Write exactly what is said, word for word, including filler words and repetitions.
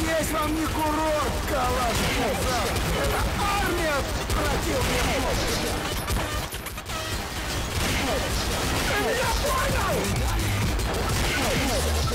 Здесь вам не курорт, калашница! Это армия противника! Я понял!